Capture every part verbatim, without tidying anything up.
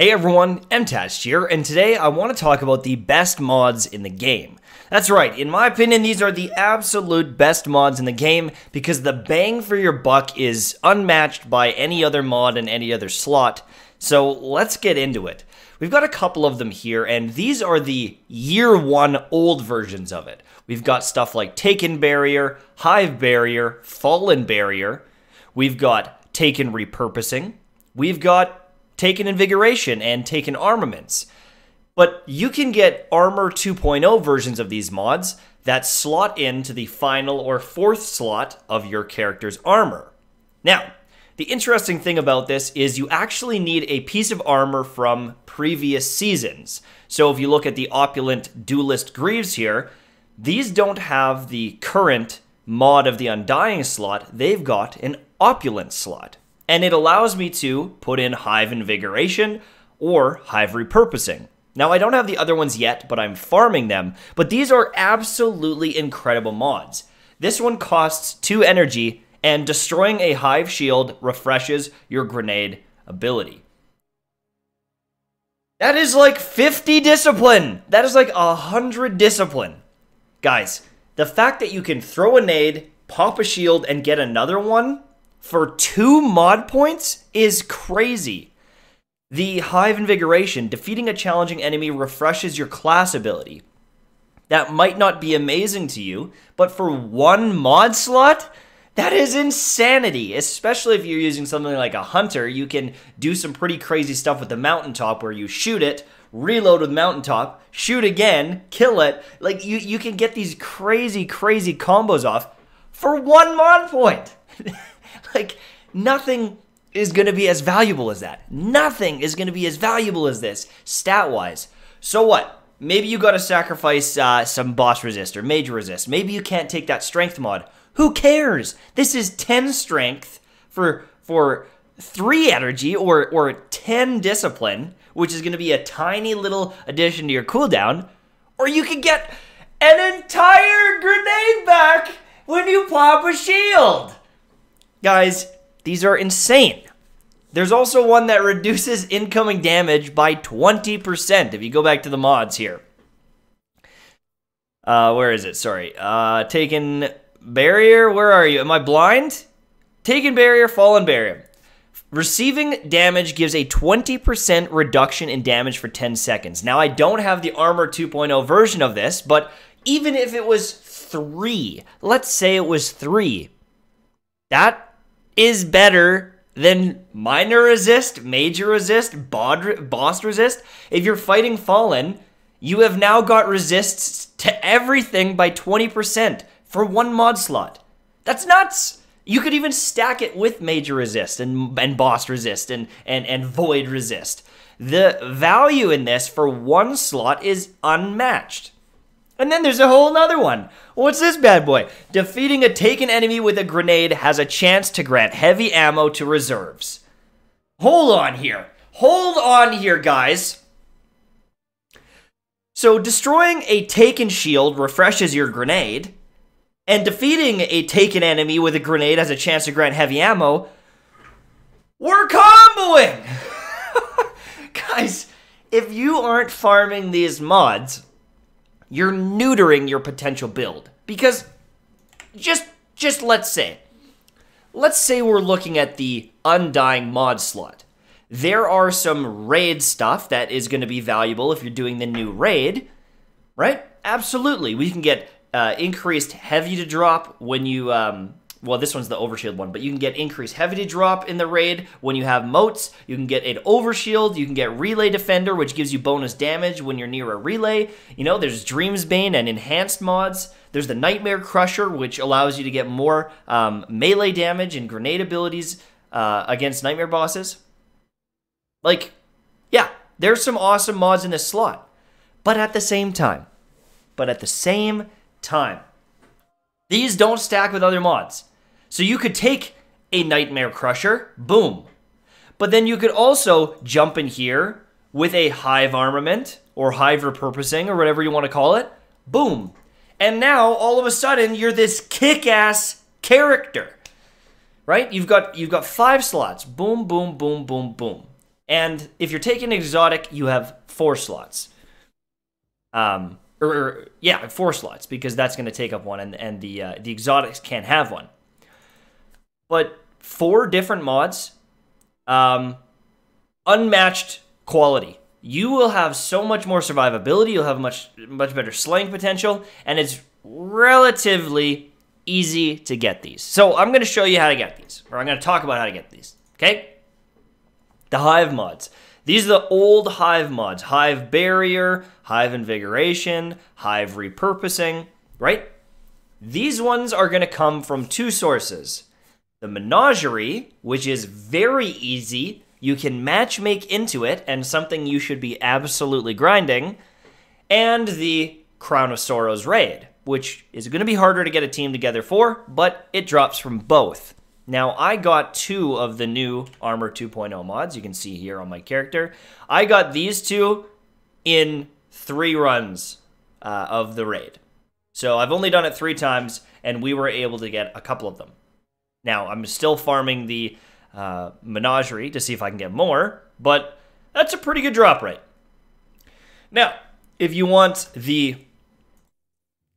Hey everyone, MTash here, and today I want to talk about the best mods in the game. That's right, in my opinion these are the absolute best mods in the game because the bang for your buck is unmatched by any other mod in any other slot, so let's get into it. We've got a couple of them here, and these are the year one old versions of it. We've got stuff like Taken Barrier, Hive Barrier, Fallen Barrier, we've got Taken Repurposing, we've got Taken Invigoration, and Taken Armaments. But you can get Armor two point oh versions of these mods that slot into the final or fourth slot of your character's armor. Now, the interesting thing about this is you actually need a piece of armor from previous seasons. So if you look at the Opulent Duelist Greaves here, these don't have the current mod of the Undying slot, they've got an Opulent slot. And it allows me to put in Hive Invigoration or Hive Repurposing. Now, I don't have the other ones yet, but I'm farming them, but these are absolutely incredible mods. This one costs two energy, and destroying a Hive shield refreshes your grenade ability. That is like fifty discipline! That is like one hundred discipline. Guys, the fact that you can throw a nade, pop a shield, and get another one for two mod points is crazy. The Hive Invigoration, defeating a challenging enemy refreshes your class ability. That might not be amazing to you, but for one mod slot, that is insanity. Especially if you're using something like a Hunter, you can do some pretty crazy stuff with the Mountaintop where you shoot it, reload with Mountaintop, shoot again, kill it. Like, you, you can get these crazy, crazy combos off for one mod point. Like, nothing is going to be as valuable as that. Nothing is going to be as valuable as this, stat-wise. So what? Maybe you got to sacrifice uh, some boss resist or mage resist. Maybe you can't take that strength mod. Who cares? This is ten strength for for three energy or, or ten discipline, which is going to be a tiny little addition to your cooldown. Or you could get an entire grenade back when you pop a shield. Guys, these are insane. There's also one that reduces incoming damage by twenty percent. If you go back to the mods here. Uh, where is it? Sorry. Uh, Taken Barrier. Where are you? Am I blind? Taken Barrier, Fallen Barrier. Receiving damage gives a twenty percent reduction in damage for ten seconds. Now, I don't have the Armor two point oh version of this, but even if it was three, let's say it was three, that is better than minor resist, major resist, bod, boss resist. If you're fighting Fallen, you have now got resists to everything by twenty percent for one mod slot. That's nuts! You could even stack it with major resist and, and boss resist and, and, and void resist. The value in this for one slot is unmatched. And then there's a whole nother one. What's this bad boy? Defeating a taken enemy with a grenade has a chance to grant heavy ammo to reserves. Hold on here. Hold on here, guys. So destroying a taken shield refreshes your grenade, and defeating a taken enemy with a grenade has a chance to grant heavy ammo. We're comboing! Guys, if you aren't farming these mods, you're neutering your potential build. Because, just, just let's say, let's say we're looking at the Undying mod slot. There are some raid stuff that is going to be valuable if you're doing the new raid, right? Absolutely. We can get uh, increased heavy to drop when you, um, well, this one's the overshield one, but you can get increased heavy to drop in the raid when you have motes. You can get an overshield. You can get relay defender, which gives you bonus damage when you're near a relay. You know, there's Dreamsbane and enhanced mods. There's the Nightmare Crusher, which allows you to get more um, melee damage and grenade abilities uh, against nightmare bosses. Like, yeah, there's some awesome mods in this slot. But at the same time, but at the same time, these don't stack with other mods. So you could take a Nightmare Crusher, boom. But then you could also jump in here with a Hive Armament or Hive Repurposing or whatever you want to call it, boom. And now, all of a sudden, you're this kick-ass character, right? You've got, you've got five slots, boom, boom, boom, boom, boom. And if you're taking exotic, you have four slots. Um, or, or yeah, four slots, because that's going to take up one, and and the uh, the exotics can't have one. But four different mods, um, unmatched quality. You will have so much more survivability. You'll have much much better slaying potential, and it's relatively easy to get these. So I'm going to show you how to get these, or I'm going to talk about how to get these. Okay. The Hive mods. These are the old Hive mods. Hive Barrier, Hive Invigoration, Hive Repurposing, right? These ones are going to come from two sources. The Menagerie, which is very easy. You can matchmake into it, and something you should be absolutely grinding. And the Crown of Sorrows raid, which is going to be harder to get a team together for, but it drops from both. Now, I got two of the new Armor two point oh mods. You can see here on my character. I got these two in three runs uh, of the raid. So I've only done it three times, and we were able to get a couple of them. Now, I'm still farming the uh, Menagerie to see if I can get more, but that's a pretty good drop rate. Now, if you want the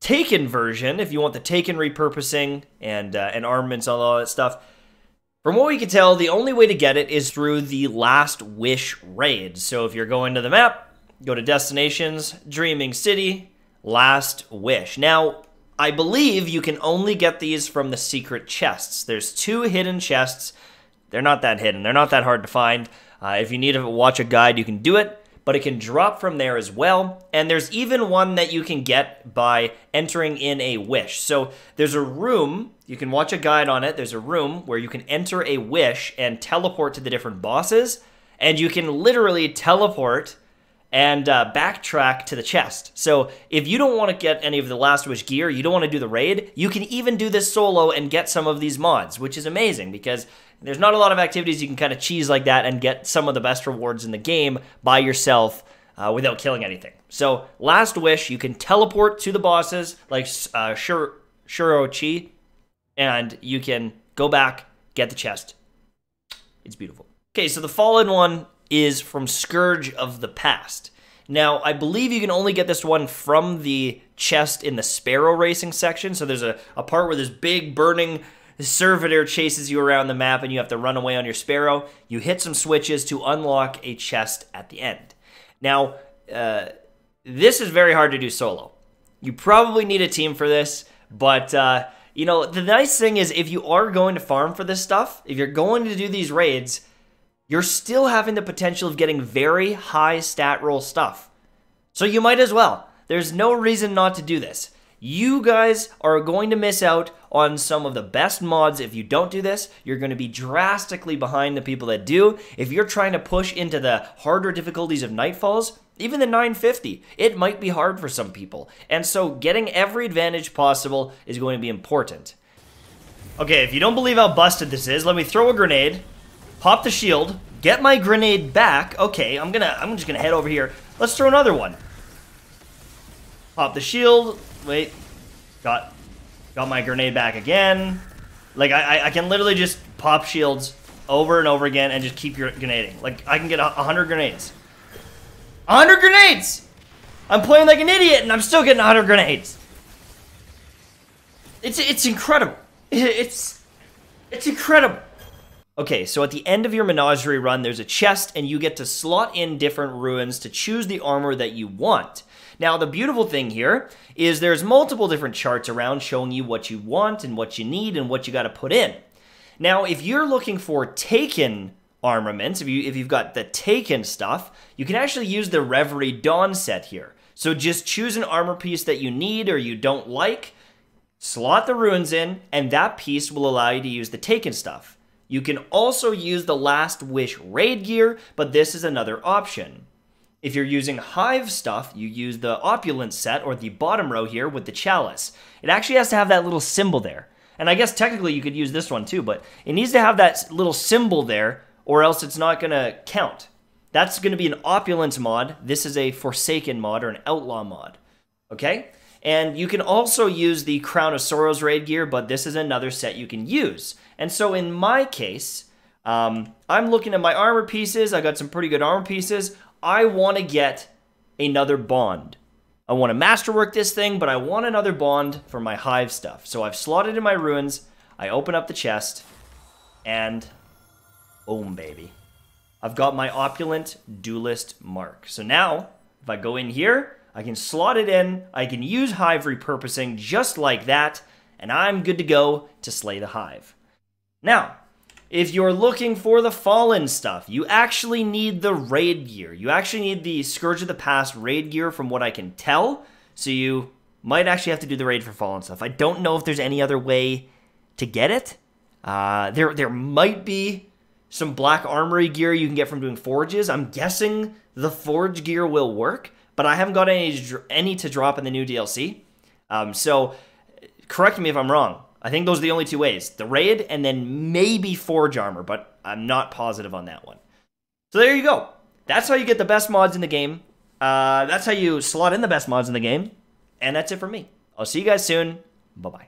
Taken version, if you want the Taken repurposing and uh, and armaments and all that stuff, from what we can tell, the only way to get it is through the Last Wish raid. So if you're going to the map, go to Destinations, Dreaming City, Last Wish. Now, I believe you can only get these from the secret chests. There's two hidden chests. They're not that hidden. They're not that hard to find. Uh, if you need to watch a guide, you can do it. But it can drop from there as well. And there's even one that you can get by entering in a wish. So there's a room, you can watch a guide on it, there's a room where you can enter a wish and teleport to the different bosses, and you can literally teleport and uh, backtrack to the chest. So if you don't want to get any of the Last Wish gear, you don't want to do the raid, you can even do this solo and get some of these mods, which is amazing because there's not a lot of activities you can kind of cheese like that and get some of the best rewards in the game by yourself uh, without killing anything. So, Last Wish, you can teleport to the bosses like uh, Shiro-chi, and you can go back, get the chest. It's beautiful. Okay, so the Fallen one is from Scourge of the Past. Now, I believe you can only get this one from the chest in the Sparrow Racing section. So there's a, a part where this big burning the servitor chases you around the map and you have to run away on your Sparrow. You hit some switches to unlock a chest at the end. Now, uh, this is very hard to do solo. You probably need a team for this, but, uh, you know, the nice thing is if you are going to farm for this stuff, if you're going to do these raids, you're still having the potential of getting very high stat roll stuff. So you might as well. There's no reason not to do this. You guys are going to miss out on some of the best mods if you don't do this. You're going to be drastically behind the people that do. If you're trying to push into the harder difficulties of Nightfalls, even the nine fifty, it might be hard for some people. And so getting every advantage possible is going to be important. Okay, if you don't believe how busted this is, let me throw a grenade, pop the shield, get my grenade back. Okay, I'm gonna, I'm just going to head over here. Let's throw another one. Pop the shield. Wait, got got my grenade back again. Like, I, I can literally just pop shields over and over again and just keep grenading. Like, I can get one hundred grenades. one hundred grenades! I'm playing like an idiot, and I'm still getting one hundred grenades. It's, it's incredible. It's, it's incredible. Okay, so at the end of your Menagerie run, there's a chest, and you get to slot in different ruins to choose the armor that you want. Now, the beautiful thing here is there's multiple different charts around showing you what you want and what you need and what you got to put in. Now, if you're looking for Taken armaments, if, you, if you've got the Taken stuff, you can actually use the Reverie Dawn set here. So just choose an armor piece that you need or you don't like, slot the ruins in, and that piece will allow you to use the Taken stuff. You can also use the Last Wish raid gear, but this is another option. If you're using Hive stuff, you use the Opulence set, or the bottom row here with the chalice. It actually has to have that little symbol there. And I guess technically you could use this one too, but it needs to have that little symbol there, or else it's not going to count. That's going to be an Opulence mod. This is a Forsaken mod, or an Outlaw mod. Okay? And you can also use the Crown of Sorrows raid gear, but this is another set you can use. And so in my case, Um, I'm looking at my armor pieces. I got some pretty good armor pieces. I want to get another bond. I want to masterwork this thing, but I want another bond for my hive stuff. So I've slotted in my ruins. I open up the chest, and boom, baby. I've got my Opulent Duelist Mark. So now, if I go in here, I can slot it in. I can use Hive Repurposing just like that, and I'm good to go to slay the hive. Now, if you're looking for the Fallen stuff, you actually need the raid gear. You actually need the Scourge of the Past raid gear from what I can tell. So you might actually have to do the raid for Fallen stuff. I don't know if there's any other way to get it. Uh, there, there might be some Black Armory gear you can get from doing Forges. I'm guessing the Forge gear will work, but I haven't got any, any to drop in the new D L C. Um, so correct me if I'm wrong. I think those are the only two ways. The raid and then maybe Forge armor, but I'm not positive on that one. So there you go. That's how you get the best mods in the game. Uh, that's how you slot in the best mods in the game. And that's it for me. I'll see you guys soon. Bye-bye.